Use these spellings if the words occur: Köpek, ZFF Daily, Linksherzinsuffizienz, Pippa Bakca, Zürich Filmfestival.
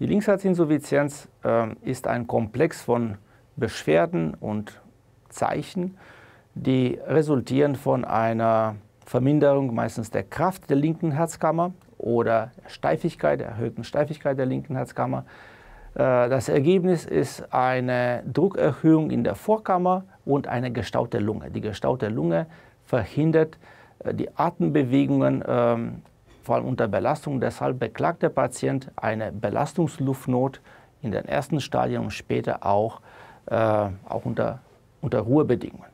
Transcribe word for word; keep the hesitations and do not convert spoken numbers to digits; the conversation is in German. Die Linksherzinsuffizienz äh, ist ein Komplex von Beschwerden und Zeichen, die resultieren von einer Verminderung meistens der Kraft der linken Herzkammer oder Steifigkeit, der erhöhten Steifigkeit der linken Herzkammer. Das Ergebnis ist eine Druckerhöhung in der Vorkammer und eine gestaute Lunge. Die gestaute Lunge verhindert die Atembewegungen, vor allem unter Belastung. Deshalb beklagt der Patient eine Belastungsluftnot in den ersten Stadien und später auch, auch unter, unter Ruhebedingungen.